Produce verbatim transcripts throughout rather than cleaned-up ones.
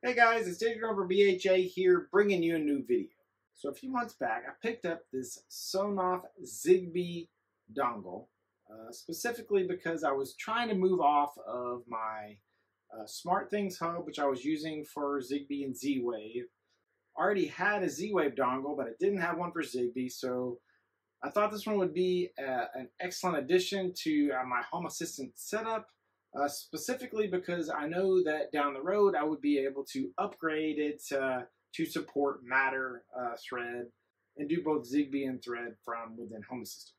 Hey guys, it's Dave Grover B H A here, bringing you a new video. So a few months back, I picked up this Sonoff Zigbee dongle, uh, specifically because I was trying to move off of my uh, SmartThings hub, which I was using for Zigbee and Z-Wave. I already had a Z-Wave dongle, but I didn't have one for Zigbee, so I thought this one would be uh, an excellent addition to uh, my Home Assistant setup. Uh, specifically because I know that down the road I would be able to upgrade it uh, to support Matter, uh, Thread, and do both Zigbee and Thread from within Home Assistant.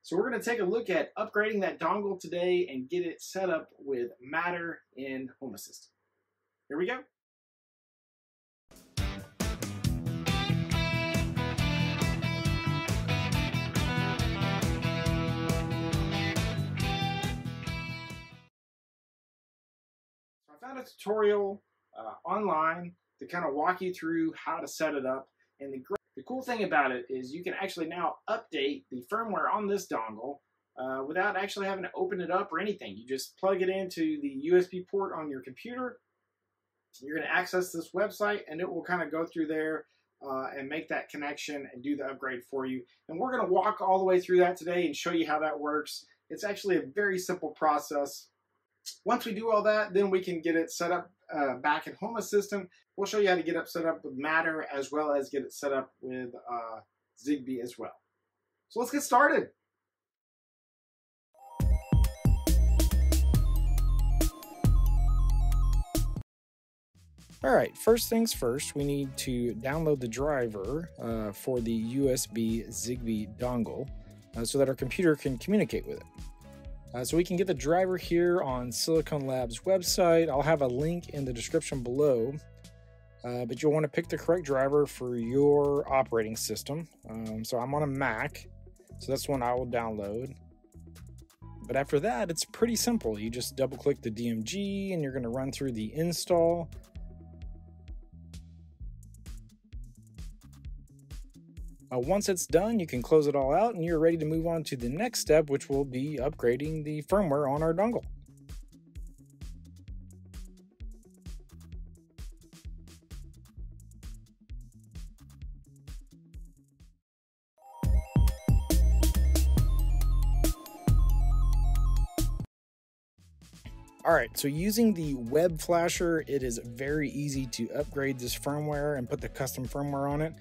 So we're going to take a look at upgrading that dongle today and get it set up with Matter in Home Assistant. Here we go. I found a tutorial uh, online to kind of walk you through how to set it up, and the, great, the cool thing about it is you can actually now update the firmware on this dongle uh, without actually having to open it up or anything. You just plug it into the U S B port on your computer, you're going to access this website, and it will kind of go through there uh, and make that connection and do the upgrade for you. And we're going to walk all the way through that today and show you how that works. It's actually a very simple process. Once we do all that, then we can get it set up uh, back in Home Assistant. We'll show you how to get it set up with Matter as well as get it set up with uh, Zigbee as well. So let's get started. All right, first things first, we need to download the driver uh, for the U S B Zigbee dongle uh, so that our computer can communicate with it. Uh, so we can get the driver here on Silicon Labs website. I'll have a link in the description below, uh, but you'll want to pick the correct driver for your operating system. Um, so I'm on a Mac, so that's one I will download. But after that, it's pretty simple. You just double click the D M G and you're going to run through the install. Uh, once it's done, you can close it all out and you're ready to move on to the next step, which will be upgrading the firmware on our dongle. All right, so using the web flasher, it is very easy to upgrade this firmware and put the custom firmware on it.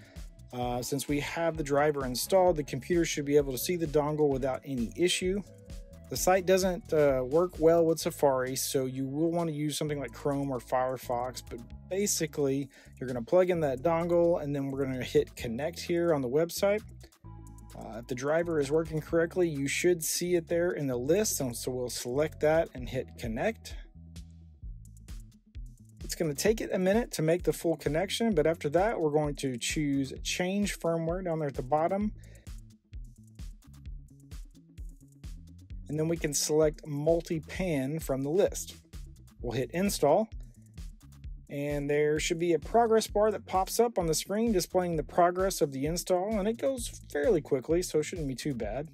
Uh, since we have the driver installed, the computer should be able to see the dongle without any issue. The site doesn't uh, work well with Safari, so you will want to use something like Chrome or Firefox, but basically you're going to plug in that dongle and then we're going to hit connect here on the website. Uh, if the driver is working correctly, you should see it there in the list, and so we'll select that and hit connect. It's going to take it a minute to make the full connection, but after that we're going to choose change firmware down there at the bottom, and then we can select multi-pan from the list. We'll hit install, and there should be a progress bar that pops up on the screen displaying the progress of the install, and it goes fairly quickly, so it shouldn't be too bad.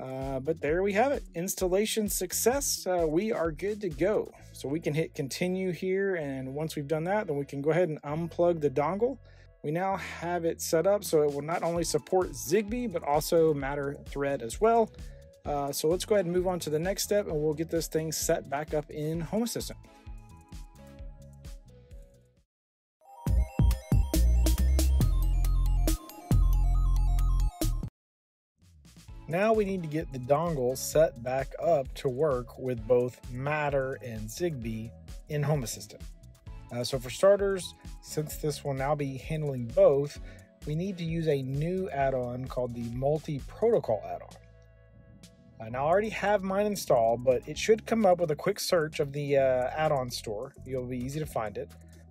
Uh, but there we have it. Installation success. Uh, we are good to go. So we can hit continue here. And once we've done that, then we can go ahead and unplug the dongle. We now have it set up, so it will not only support Zigbee, but also Matter Thread as well. Uh, so let's go ahead and move on to the next step, and we'll get this thing set back up in Home Assistant. Now we need to get the dongle set back up to work with both Matter and Zigbee in Home Assistant. Uh, so for starters, since this will now be handling both, we need to use a new add-on called the Multi-Protocol Add-on. Uh, now I already have mine installed, but it should come up with a quick search of the uh, add-on store. It'll be easy to find it.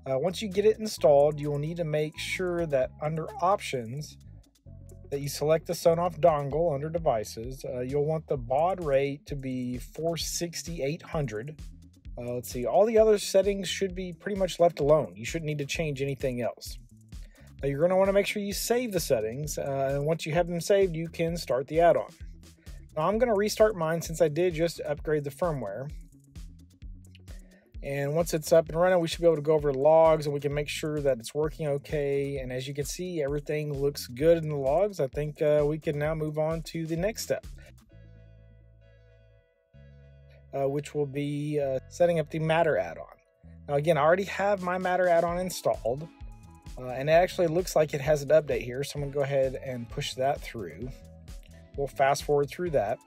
Uh, once you get it installed, you will need to make sure that under Options, that you select the Sonoff dongle under devices. Uh, you'll want the baud rate to be four sixty, eight hundred. Uh, let's see, all the other settings should be pretty much left alone. You shouldn't need to change anything else. Now you're gonna wanna make sure you save the settings, uh, and once you have them saved, you can start the add-on. Now I'm gonna restart mine since I did just upgrade the firmware. And once it's up and running, we should be able to go over logs and we can make sure that it's working okay. And as you can see, everything looks good in the logs. I think uh, we can now move on to the next step, uh, which will be uh, setting up the Matter add-on. Now, again, I already have my Matter add-on installed, uh, and it actually looks like it has an update here. So I'm gonna go ahead and push that through. We'll fast forward through that.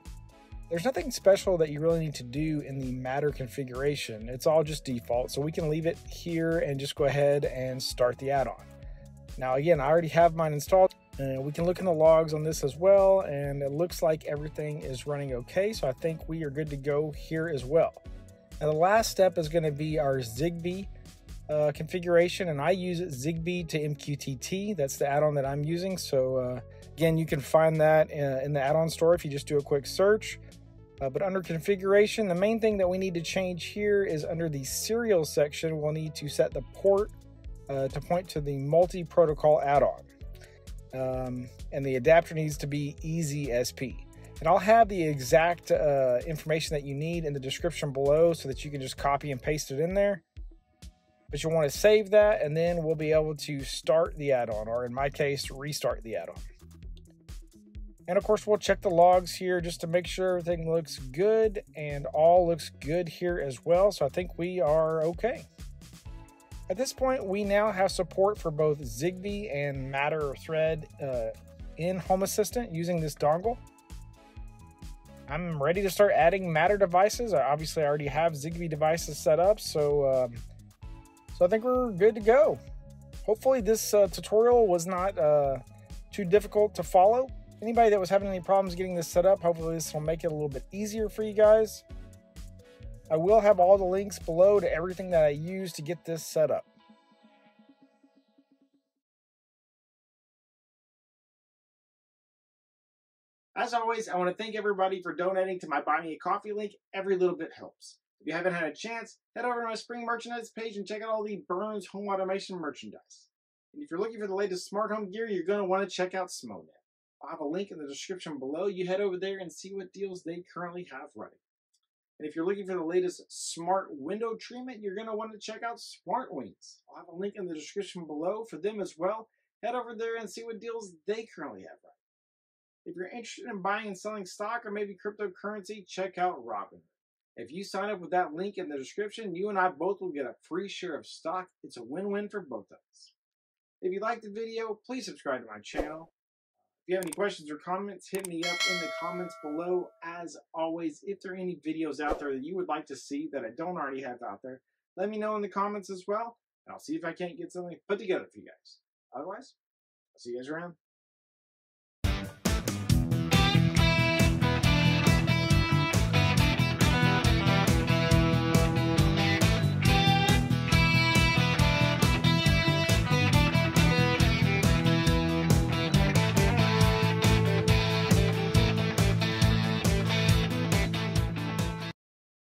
There's nothing special that you really need to do in the Matter configuration. It's all just default, so we can leave it here and just go ahead and start the add-on. Now, again, I already have mine installed, and we can look in the logs on this as well, and it looks like everything is running okay, so I think we are good to go here as well. Now, the last step is gonna be our Zigbee uh, configuration, and I use Zigbee to M Q T T. That's the add-on that I'm using, so uh, again, you can find that in the add-on store if you just do a quick search. Uh, but under configuration, the main thing that we need to change here is under the serial section, we'll need to set the port uh, to point to the multi-protocol add-on. Um, and the adapter needs to be E Z S P. And I'll have the exact uh, information that you need in the description below so that you can just copy and paste it in there. But you'll want to save that, and then we'll be able to start the add-on, or in my case, restart the add-on. And of course, we'll check the logs here just to make sure everything looks good, and all looks good here as well. So I think we are okay. At this point, we now have support for both Zigbee and Matter or Thread uh, in Home Assistant using this dongle. I'm ready to start adding Matter devices. I obviously already have Zigbee devices set up, so, um, so I think we're good to go. Hopefully this uh, tutorial was not uh, too difficult to follow. Anybody that was having any problems getting this set up, hopefully this will make it a little bit easier for you guys. I will have all the links below to everything that I used to get this set up. As always, I want to thank everybody for donating to my Buy Me a Coffee link. Every little bit helps. If you haven't had a chance, head over to my spring merchandise page and check out all the Burns Home Automation merchandise. And if you're looking for the latest smart home gear, you're going to want to check out Smonet. I'll have a link in the description below. You head over there and see what deals they currently have running. And if you're looking for the latest smart window treatment, you're going to want to check out Smartwings. I'll have a link in the description below for them as well. Head over there and see what deals they currently have running. If you're interested in buying and selling stock or maybe cryptocurrency, check out Robinhood. If you sign up with that link in the description, you and I both will get a free share of stock. It's a win-win for both of us. If you liked the video, please subscribe to my channel. If you have any questions or comments, hit me up in the comments below. As always, if there are any videos out there that you would like to see that I don't already have out there, let me know in the comments as well, and I'll see if I can't get something put together for you guys. Otherwise, I'll see you guys around.